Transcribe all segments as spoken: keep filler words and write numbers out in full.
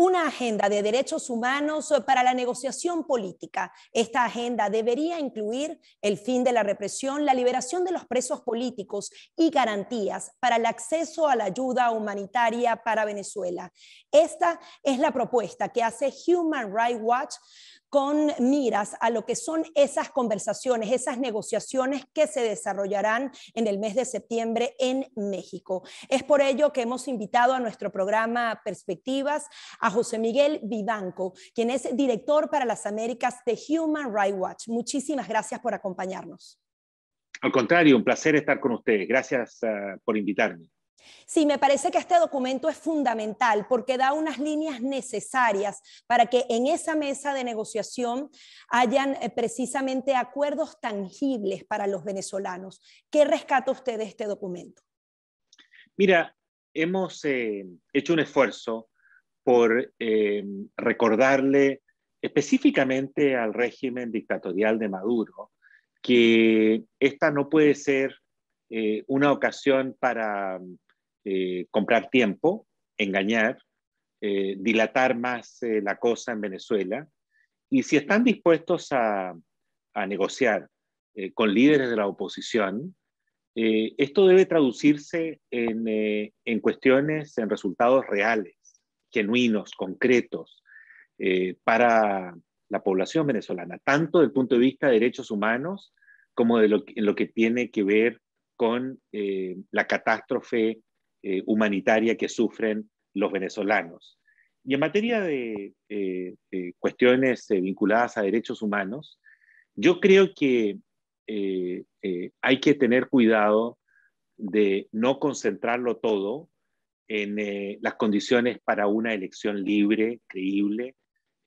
una agenda de derechos humanos para la negociación política. Esta agenda debería incluir el fin de la represión, la liberación de los presos políticos y garantías para el acceso a la ayuda humanitaria para Venezuela. Esta es la propuesta que hace Human Rights Watch con miras a lo que son esas conversaciones, esas negociaciones que se desarrollarán en el mes de septiembre en México. Es por ello que hemos invitado a nuestro programa Perspectivas a José Miguel Vivanco, quien es director para las Américas de Human Rights Watch. Muchísimas gracias por acompañarnos. Al contrario, un placer estar con ustedes. Gracias uh, por invitarme. Sí, me parece que este documento es fundamental porque da unas líneas necesarias para que en esa mesa de negociación hayan precisamente acuerdos tangibles para los venezolanos. ¿Qué rescata usted de este documento? Mira, hemos eh, hecho un esfuerzo por eh, recordarle específicamente al régimen dictatorial de Maduro que esta no puede ser eh, una ocasión para Eh, comprar tiempo, engañar, eh, dilatar más eh, la cosa en Venezuela. Y si están dispuestos a, a negociar eh, con líderes de la oposición, eh, esto debe traducirse en, eh, en cuestiones, en resultados reales, genuinos, concretos, eh, para la población venezolana, tanto desde el punto de vista de derechos humanos como de lo, en lo que tiene que ver con eh, la catástrofe Eh, humanitaria que sufren los venezolanos. Y en materia de eh, eh, cuestiones eh, vinculadas a derechos humanos, yo creo que eh, eh, hay que tener cuidado de no concentrarlo todo en eh, las condiciones para una elección libre, creíble,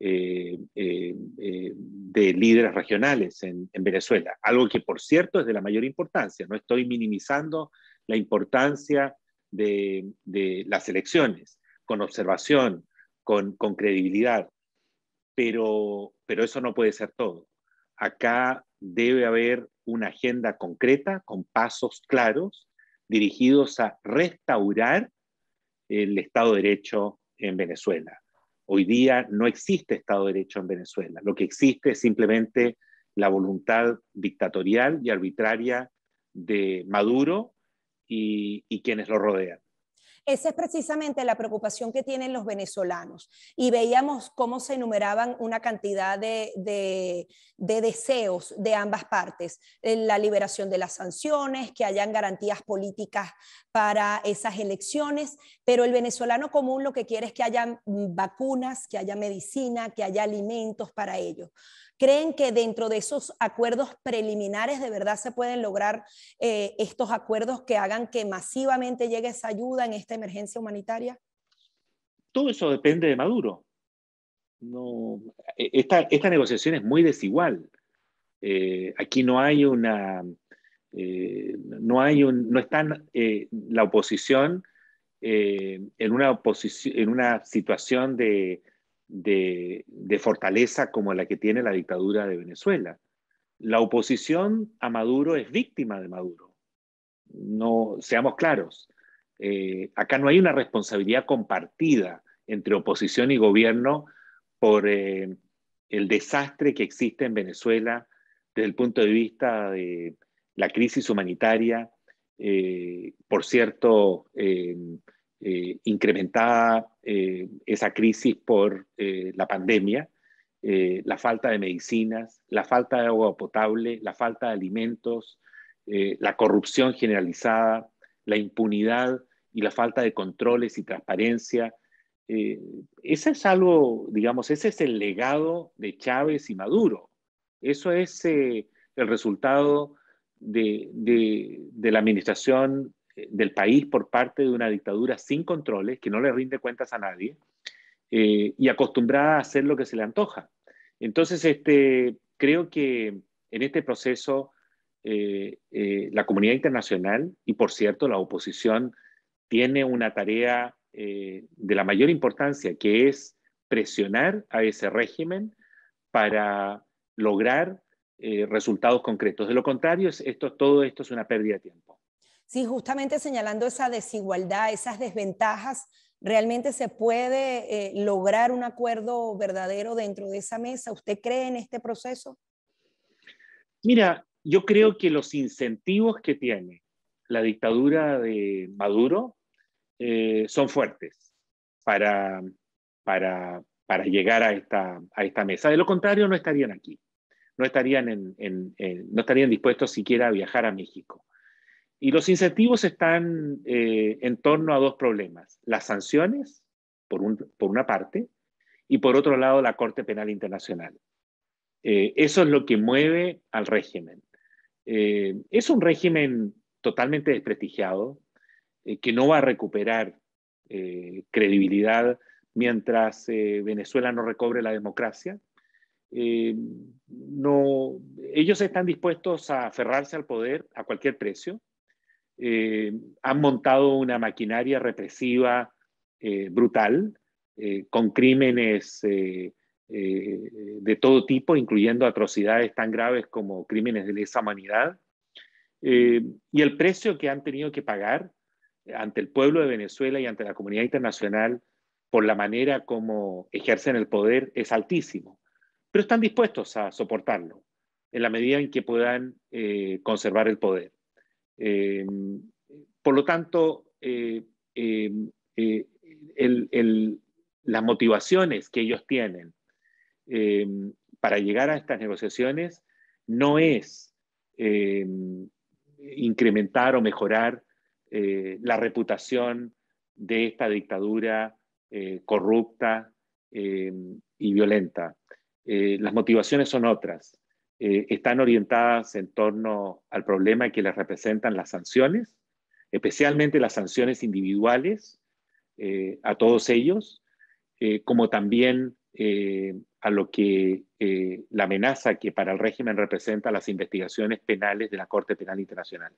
eh, eh, eh, de líderes regionales en, en Venezuela. Algo que, por cierto, es de la mayor importancia. No estoy minimizando la importancia De, de las elecciones, con observación, con, con credibilidad, pero, pero eso no puede ser todo. Acá debe haber una agenda concreta, con pasos claros, dirigidos a restaurar el Estado de Derecho en Venezuela. Hoy día no existe Estado de Derecho en Venezuela, lo que existe es simplemente la voluntad dictatorial y arbitraria de Maduro Y, y quienes lo rodean. Esa es precisamente la preocupación que tienen los venezolanos. Y veíamos cómo se enumeraban una cantidad de, de, de deseos de ambas partes. La liberación de las sanciones, que hayan garantías políticas para esas elecciones, pero el venezolano común lo que quiere es que haya vacunas, que haya medicina, que haya alimentos para ellos. ¿Creen que dentro de esos acuerdos preliminares de verdad se pueden lograr eh, estos acuerdos que hagan que masivamente llegue esa ayuda en esta emergencia humanitaria? Todo eso depende de Maduro. No, esta, esta negociación es muy desigual. Eh, aquí no hay una... Eh, no, hay un, no están eh, la oposición eh, en, una oposición, en una situación de... De, de fortaleza como la que tiene la dictadura de Venezuela. La oposición a Maduro es víctima de Maduro. No, seamos claros, eh, acá no hay una responsabilidad compartida entre oposición y gobierno por eh, el desastre que existe en Venezuela desde el punto de vista de la crisis humanitaria, eh, por cierto, eh, Eh, incrementada eh, esa crisis por eh, la pandemia, eh, la falta de medicinas, la falta de agua potable, la falta de alimentos, eh, la corrupción generalizada, la impunidad y la falta de controles y transparencia. Eh, ese es algo, digamos, ese es el legado de Chávez y Maduro. Eso es eh, el resultado de, de, de la administración del país por parte de una dictadura sin controles, que no le rinde cuentas a nadie, eh, y acostumbrada a hacer lo que se le antoja. Entonces, este, creo que en este proceso eh, eh, la comunidad internacional, y por cierto la oposición, tiene una tarea eh, de la mayor importancia, que es presionar a ese régimen para lograr eh, resultados concretos. De lo contrario, esto, todo esto es una pérdida de tiempo. Sí, justamente señalando esa desigualdad, esas desventajas ¿Realmente se puede eh, lograr un acuerdo verdadero dentro de esa mesa? ¿Usted cree en este proceso? Mira, yo creo que los incentivos que tiene la dictadura de Maduro eh, son fuertes para, para, para llegar a esta, a esta mesa. De lo contrario, no estarían aquí. No estarían, en, en, en, no estarían dispuestos siquiera a viajar a México. Y los incentivos están eh, en torno a dos problemas. Las sanciones, por, un, por una parte, y por otro lado la Corte Penal Internacional. Eh, eso es lo que mueve al régimen. Eh, es un régimen totalmente desprestigiado, eh, que no va a recuperar eh, credibilidad mientras eh, Venezuela no recobre la democracia. Eh, no, ellos están dispuestos a aferrarse al poder a cualquier precio. Eh, han montado una maquinaria represiva eh, brutal, eh, con crímenes eh, eh, de todo tipo, incluyendo atrocidades tan graves como crímenes de lesa humanidad. Eh, y el precio que han tenido que pagar ante el pueblo de Venezuela y ante la comunidad internacional por la manera como ejercen el poder es altísimo. Pero están dispuestos a soportarlo en la medida en que puedan eh, conservar el poder. Eh, por lo tanto, eh, eh, eh, el, el, las motivaciones que ellos tienen eh, para llegar a estas negociaciones no es eh, incrementar o mejorar eh, la reputación de esta dictadura eh, corrupta eh, y violenta. Eh, las motivaciones son otras. Eh, están orientadas en torno al problema que les representan las sanciones, especialmente las sanciones individuales eh, a todos ellos, eh, como también eh, a lo que eh, la amenaza que para el régimen representa las investigaciones penales de la Corte Penal Internacional.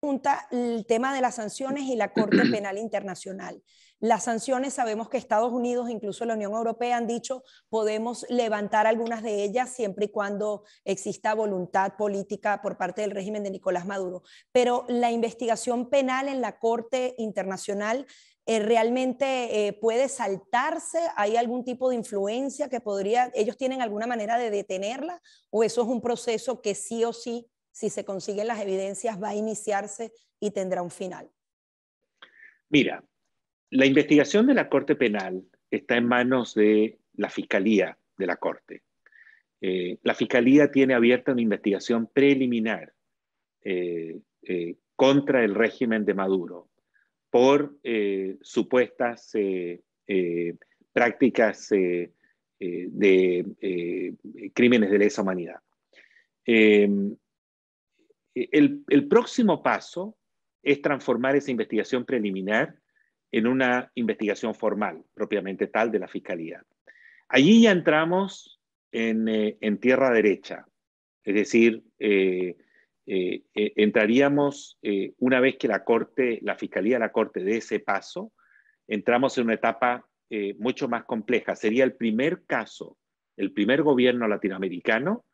Pregunta el tema de las sanciones y la Corte Penal Internacional. Las sanciones, sabemos que Estados Unidos, incluso la Unión Europea, han dicho podemos levantar algunas de ellas siempre y cuando exista voluntad política por parte del régimen de Nicolás Maduro. Pero la investigación penal en la Corte Internacional eh, realmente eh, puede saltarse. ¿Hay algún tipo de influencia que podría, ellos tienen alguna manera de detenerla? ¿O eso es un proceso que sí o sí, si se consiguen las evidencias, va a iniciarse y tendrá un final? Mira, la investigación de la Corte Penal está en manos de la Fiscalía de la Corte. Eh, la Fiscalía tiene abierta una investigación preliminar eh, eh, contra el régimen de Maduro por eh, supuestas eh, eh, prácticas eh, eh, de eh, crímenes de lesa humanidad. Eh, El, el próximo paso es transformar esa investigación preliminar en una investigación formal, propiamente tal, de la Fiscalía. Allí ya entramos en, eh, en tierra derecha, es decir, eh, eh, eh, entraríamos, eh, una vez que la Corte, la Fiscalía de la Corte dé ese paso, entramos en una etapa eh, mucho más compleja. Sería el primer caso, el primer gobierno latinoamericano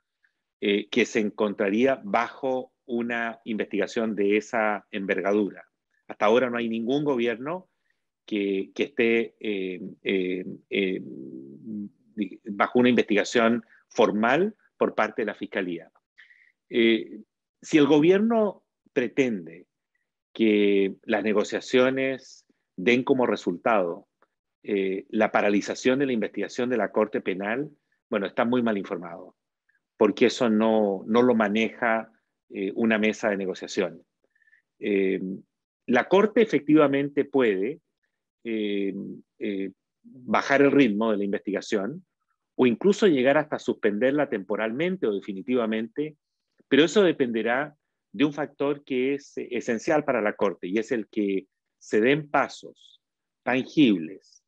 eh, que se encontraría bajo una investigación de esa envergadura. Hasta ahora no hay ningún gobierno que, que esté eh, eh, eh, bajo una investigación formal por parte de la Fiscalía. Eh, si el gobierno pretende que las negociaciones den como resultado eh, la paralización de la investigación de la Corte Penal, bueno, está muy mal informado, porque eso no, no lo maneja una mesa de negociación. Eh, la Corte efectivamente puede eh, eh, bajar el ritmo de la investigación o incluso llegar hasta suspenderla temporalmente o definitivamente, pero eso dependerá de un factor que es esencial para la Corte y es el que se den pasos tangibles,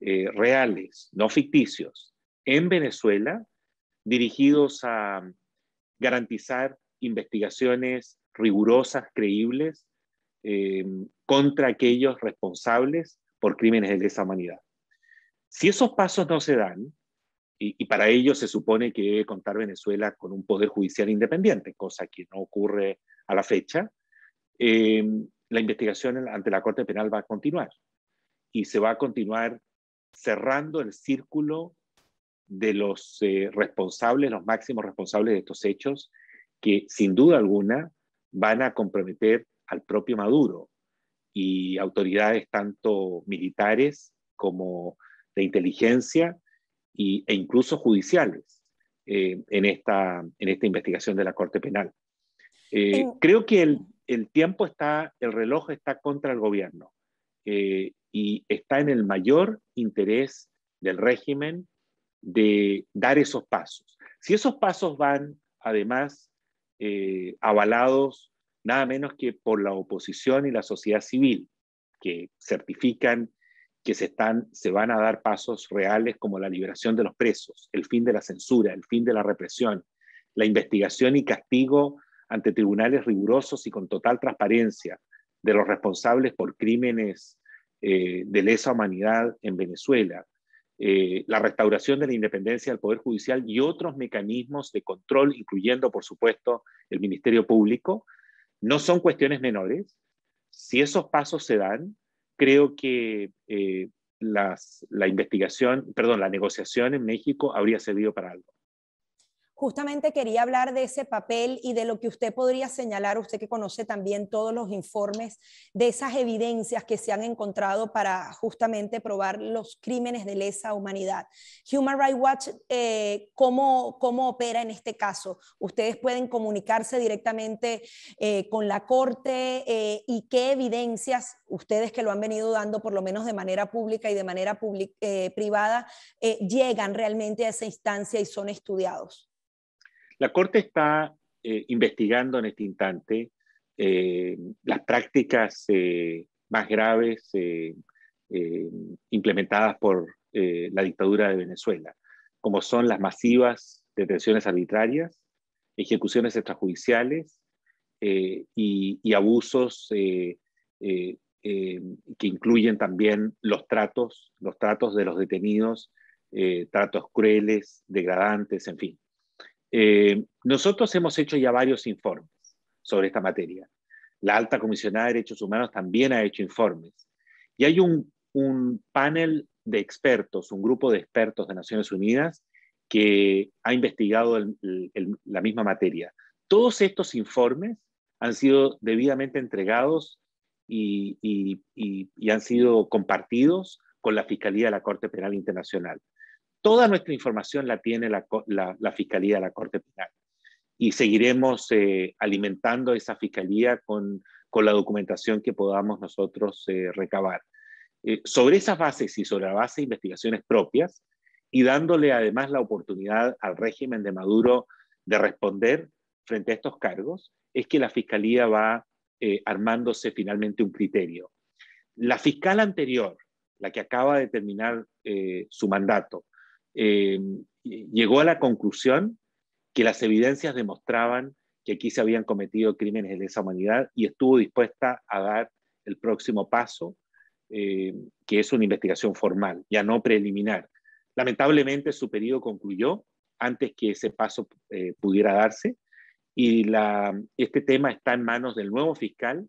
eh, reales, no ficticios, en Venezuela dirigidos a garantizar investigaciones rigurosas, creíbles, eh, contra aquellos responsables por crímenes de lesa humanidad. Si esos pasos no se dan, y, y para ello se supone que debe contar Venezuela con un poder judicial independiente, cosa que no ocurre a la fecha, eh, la investigación ante la Corte Penal va a continuar. y se va a continuar cerrando el círculo de los eh, responsables, los máximos responsables de estos hechos, que sin duda alguna van a comprometer al propio Maduro y autoridades tanto militares como de inteligencia y, e incluso judiciales eh, en, esta, en esta investigación de la Corte Penal. Eh, sí. Creo que el, el tiempo está, el reloj está contra el gobierno eh, y está en el mayor interés del régimen de dar esos pasos. Si esos pasos van, además, eh, avalados nada menos que por la oposición y la sociedad civil, que certifican que se, están, se van a dar pasos reales como la liberación de los presos, el fin de la censura, el fin de la represión, la investigación y castigo ante tribunales rigurosos y con total transparencia de los responsables por crímenes eh, de lesa humanidad en Venezuela, eh, la restauración de la independencia del Poder Judicial y otros mecanismos de control, incluyendo, por supuesto, el Ministerio Público, no son cuestiones menores. Si esos pasos se dan, creo que eh, las, la investigación, perdón, la negociación en México habría servido para algo. Justamente quería hablar de ese papel y de lo que usted podría señalar, usted que conoce también todos los informes, de esas evidencias que se han encontrado para justamente probar los crímenes de lesa humanidad. Human Rights Watch, eh, ¿cómo, cómo opera en este caso? ¿Ustedes pueden comunicarse directamente eh, con la Corte? Eh, ¿Y qué evidencias, ustedes que lo han venido dando por lo menos de manera pública y de manera public, eh, privada, eh, llegan realmente a esa instancia y son estudiados? La Corte está eh, investigando en este instante eh, las prácticas eh, más graves eh, eh, implementadas por eh, la dictadura de Venezuela, como son las masivas detenciones arbitrarias, ejecuciones extrajudiciales eh, y, y abusos eh, eh, eh, que incluyen también los tratos, los tratos de los detenidos, eh, tratos crueles, degradantes, en fin. Eh, nosotros hemos hecho ya varios informes sobre esta materia. La Alta Comisionada de Derechos Humanos también ha hecho informes. Y hay un, un panel de expertos, un grupo de expertos de Naciones Unidas que ha investigado el, el, la misma materia. Todos estos informes han sido debidamente entregados y, y, y, y han sido compartidos con la Fiscalía de la Corte Penal Internacional. Toda nuestra información la tiene la, la, la Fiscalía de la Corte Penal y seguiremos eh, alimentando esa Fiscalía con, con la documentación que podamos nosotros eh, recabar. Eh, sobre esas bases y sobre la base de investigaciones propias y dándole además la oportunidad al régimen de Maduro de responder frente a estos cargos, es que la Fiscalía va eh, armándose finalmente un criterio. La fiscal anterior, la que acaba de terminar eh, su mandato, Eh, llegó a la conclusión que las evidencias demostraban que aquí se habían cometido crímenes de lesa humanidad y estuvo dispuesta a dar el próximo paso, eh, que es una investigación formal, ya no preliminar. Lamentablemente su periodo concluyó antes que ese paso eh, pudiera darse y la, este tema está en manos del nuevo fiscal,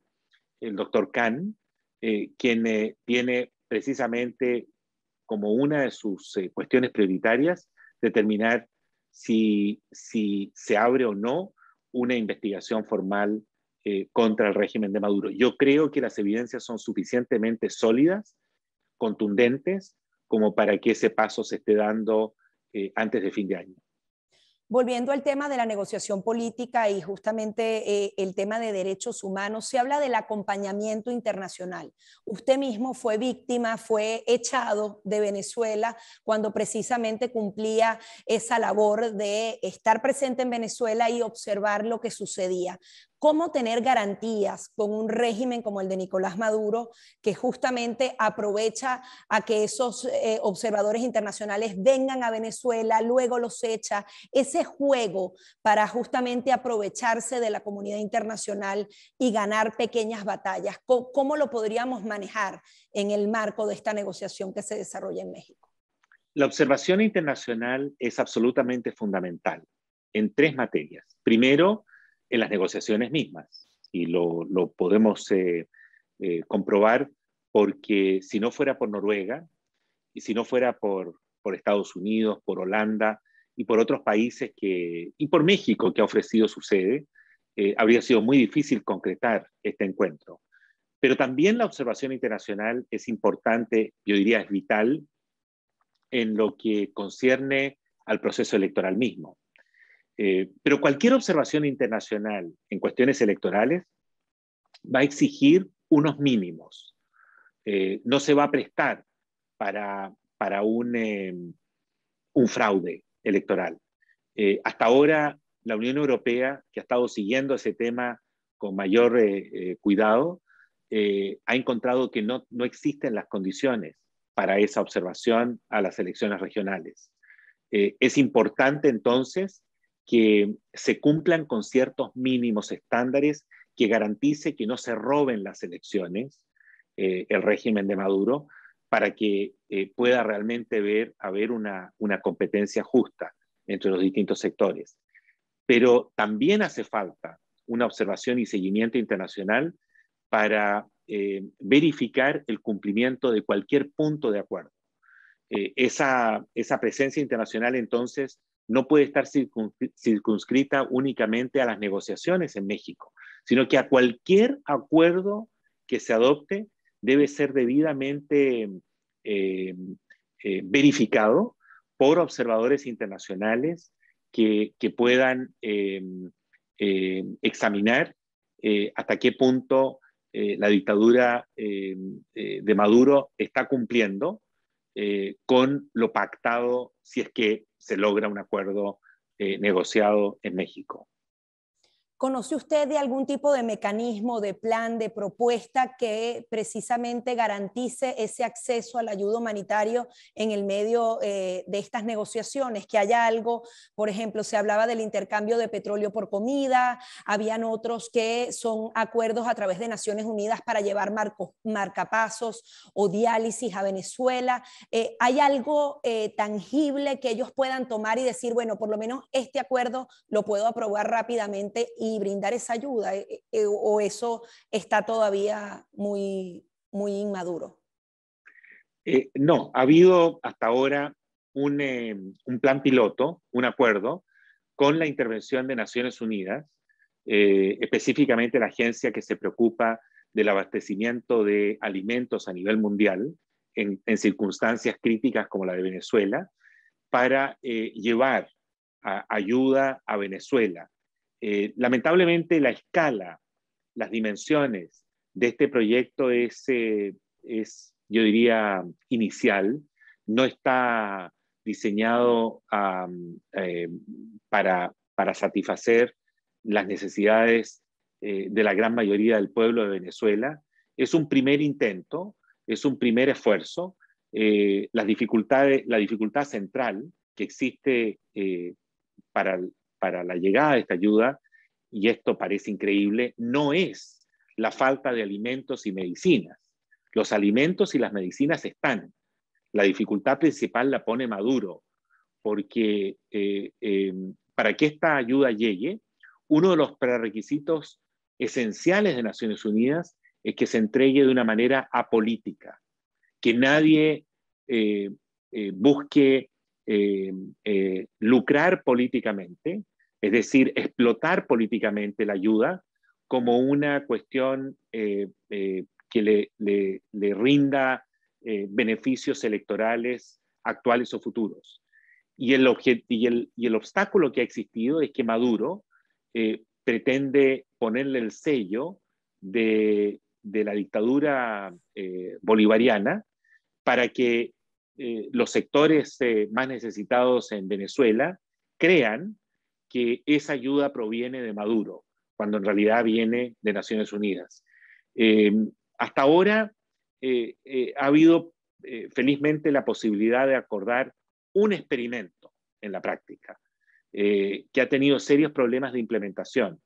el doctor Khan, eh, quien eh, tiene precisamente como una de sus eh, cuestiones prioritarias, determinar si, si se abre o no una investigación formal eh, contra el régimen de Maduro. Yo creo que las evidencias son suficientemente sólidas, contundentes, como para que ese paso se esté dando eh, antes de fin de año. Volviendo al tema de la negociación política y justamente eh, el tema de derechos humanos, se habla del acompañamiento internacional. Usted mismo fue víctima, fue echado de Venezuela cuando precisamente cumplía esa labor de estar presente en Venezuela y observar lo que sucedía. ¿Cómo tener garantías con un régimen como el de Nicolás Maduro, que justamente aprovecha a que esos eh, observadores internacionales vengan a Venezuela, luego los echa? Ese juego para justamente aprovecharse de la comunidad internacional y ganar pequeñas batallas. ¿Cómo, cómo lo podríamos manejar en el marco de esta negociación que se desarrolla en México? La observación internacional es absolutamente fundamental en tres materias. Primero, en las negociaciones mismas, y lo, lo podemos eh, eh, comprobar porque si no fuera por Noruega, y si no fuera por, por Estados Unidos, por Holanda y por otros países, que, y por México, que ha ofrecido su sede, eh, habría sido muy difícil concretar este encuentro. Pero también la observación internacional es importante, yo diría es vital, en lo que concierne al proceso electoral mismo. Eh, pero cualquier observación internacional en cuestiones electorales va a exigir unos mínimos. Eh, no se va a prestar para, para un, eh, un fraude electoral. Eh, hasta ahora, la Unión Europea, que ha estado siguiendo ese tema con mayor eh, eh, cuidado, eh, ha encontrado que no, no existen las condiciones para esa observación a las elecciones regionales. Eh, es importante, entonces, que se cumplan con ciertos mínimos estándares que garantice que no se roben las elecciones, eh, el régimen de Maduro, para que eh, pueda realmente ver, haber una, una competencia justa entre los distintos sectores. Pero también hace falta una observación y seguimiento internacional para eh, verificar el cumplimiento de cualquier punto de acuerdo. Eh, esa, esa presencia internacional, entonces, no puede estar circunscrita únicamente a las negociaciones en México, sino que a cualquier acuerdo que se adopte debe ser debidamente eh, eh, verificado por observadores internacionales que, que puedan eh, eh, examinar eh, hasta qué punto eh, la dictadura eh, eh, de Maduro está cumpliendo eh, con lo pactado, si es que se logra un acuerdo eh, negociado en México. ¿Conoce usted de algún tipo de mecanismo, de plan, de propuesta que precisamente garantice ese acceso a la ayuda humanitaria en el medio eh, de estas negociaciones? Que haya algo, por ejemplo, se hablaba del intercambio de petróleo por comida, habían otros que son acuerdos a través de Naciones Unidas para llevar marco, marcapasos o diálisis a Venezuela. Eh, ¿Hay algo eh, tangible que ellos puedan tomar y decir, bueno, por lo menos este acuerdo lo puedo aprobar rápidamente y y brindar esa ayuda, o eso está todavía muy, muy inmaduro? Eh, no, ha habido hasta ahora un, eh, un plan piloto, un acuerdo, con la intervención de Naciones Unidas, eh, específicamente la agencia que se preocupa del abastecimiento de alimentos a nivel mundial, en, en circunstancias críticas como la de Venezuela, para eh, llevar a, ayuda a Venezuela. Eh, lamentablemente la escala, las dimensiones de este proyecto es, eh, es yo diría, inicial, no está diseñado um, eh, para, para satisfacer las necesidades eh, de la gran mayoría del pueblo de Venezuela. Es un primer intento, es un primer esfuerzo. Eh, las dificultades, la dificultad central que existe eh, para el para la llegada de esta ayuda, y esto parece increíble, no es la falta de alimentos y medicinas. Los alimentos y las medicinas están. La dificultad principal la pone Maduro, porque eh, eh, para que esta ayuda llegue, uno de los prerequisitos esenciales de Naciones Unidas es que se entregue de una manera apolítica, que nadie eh, eh, busque eh, eh, lucrar políticamente, es decir, explotar políticamente la ayuda como una cuestión eh, eh, que le, le, le rinda eh, beneficios electorales actuales o futuros. Y el, y, el, y el obstáculo que ha existido es que Maduro eh, pretende ponerle el sello de, de la dictadura eh, bolivariana para que eh, los sectores eh, más necesitados en Venezuela crean que esa ayuda proviene de Maduro, cuando en realidad viene de Naciones Unidas. Eh, hasta ahora eh, eh, ha habido eh, felizmente la posibilidad de acordar un experimento en la práctica, eh, que ha tenido serios problemas de implementación,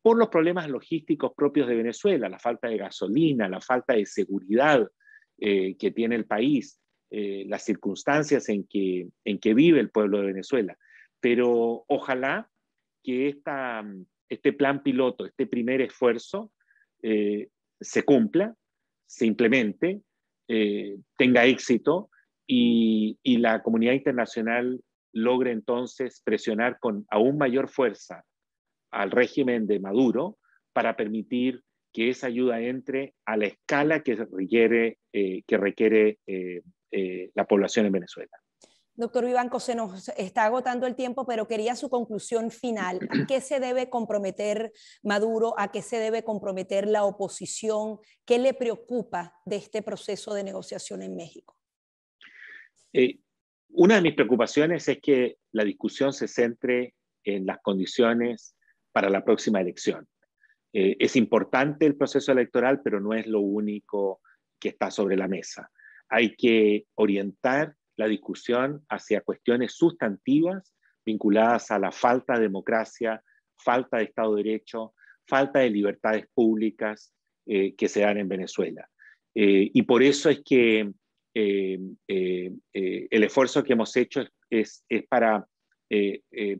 por los problemas logísticos propios de Venezuela, la falta de gasolina, la falta de seguridad eh, que tiene el país, eh, las circunstancias en que, en que vive el pueblo de Venezuela. Pero ojalá que esta, este plan piloto, este primer esfuerzo, eh, se cumpla, se implemente, eh, tenga éxito y, y la comunidad internacional logre entonces presionar con aún mayor fuerza al régimen de Maduro para permitir que esa ayuda entre a la escala que requiere, eh, que requiere eh, eh, la población en Venezuela. Doctor Vivanco, se nos está agotando el tiempo, pero quería su conclusión final. ¿A qué se debe comprometer Maduro? ¿A qué se debe comprometer la oposición? ¿Qué le preocupa de este proceso de negociación en México? Eh, una de mis preocupaciones es que la discusión se centre en las condiciones para la próxima elección. Eh, es importante el proceso electoral, pero no es lo único que está sobre la mesa. Hay que orientar la discusión hacia cuestiones sustantivas vinculadas a la falta de democracia, falta de Estado de Derecho, falta de libertades públicas eh, que se dan en Venezuela. Eh, y por eso es que eh, eh, eh, el esfuerzo que hemos hecho es, es, es para eh, eh,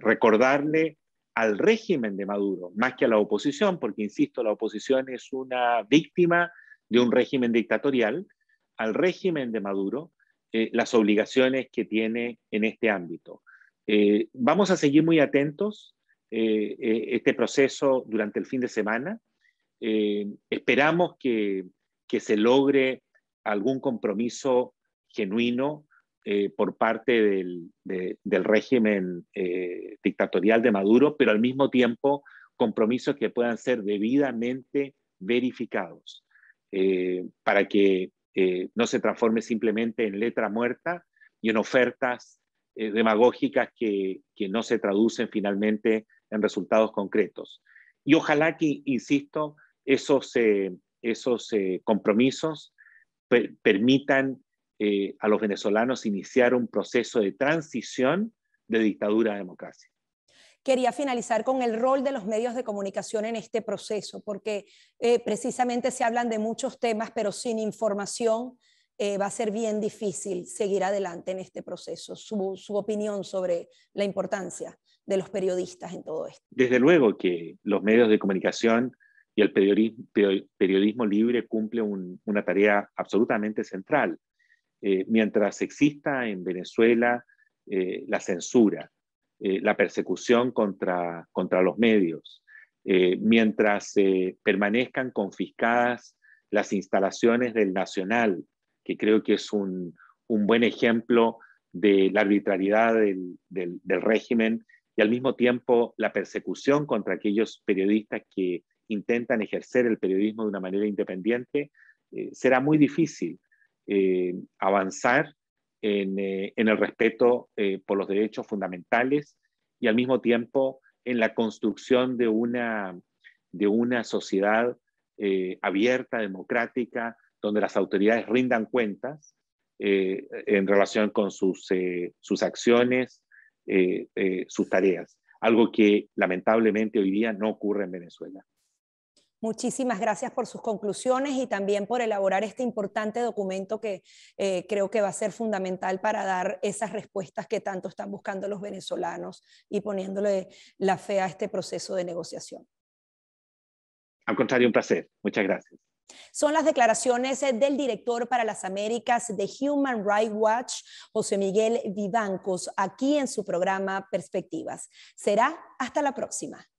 recordarle al régimen de Maduro, más que a la oposición, porque, insisto, la oposición es una víctima de un régimen dictatorial, al régimen de Maduro, Eh, las obligaciones que tiene en este ámbito. Eh, vamos a seguir muy atentos eh, eh, este proceso durante el fin de semana. Eh, esperamos que, que se logre algún compromiso genuino eh, por parte del, de, del régimen eh, dictatorial de Maduro, pero al mismo tiempo compromisos que puedan ser debidamente verificados eh, para que Eh, no se transforme simplemente en letra muerta y en ofertas eh, demagógicas que, que no se traducen finalmente en resultados concretos. Y ojalá que, insisto, esos, eh, esos eh, compromisos per permitan eh, a los venezolanos iniciar un proceso de transición de dictadura a democracia. Quería finalizar con el rol de los medios de comunicación en este proceso, porque eh, precisamente se hablan de muchos temas, pero sin información eh, va a ser bien difícil seguir adelante en este proceso. Su, su opinión sobre la importancia de los periodistas en todo esto. Desde luego que los medios de comunicación y el periodismo, periodismo libre cumple un, una tarea absolutamente central. Eh, mientras exista en Venezuela eh, la censura, Eh, la persecución contra, contra los medios, eh, mientras eh, permanezcan confiscadas las instalaciones del Nacional, que creo que es un, un buen ejemplo de la arbitrariedad del, del, del régimen, y al mismo tiempo la persecución contra aquellos periodistas que intentan ejercer el periodismo de una manera independiente, eh, será muy difícil eh, avanzar En, eh, en el respeto eh, por los derechos fundamentales y al mismo tiempo en la construcción de una, de una sociedad eh, abierta, democrática, donde las autoridades rindan cuentas eh, en relación con sus, eh, sus acciones, eh, eh, sus tareas, algo que lamentablemente hoy día no ocurre en Venezuela. Muchísimas gracias por sus conclusiones y también por elaborar este importante documento que eh, creo que va a ser fundamental para dar esas respuestas que tanto están buscando los venezolanos y poniéndole la fe a este proceso de negociación. Al contrario, un placer. Muchas gracias. Son las declaraciones del director para las Américas de Human Rights Watch, José Miguel Vivanco, aquí en su programa Perspectivas. Será hasta la próxima.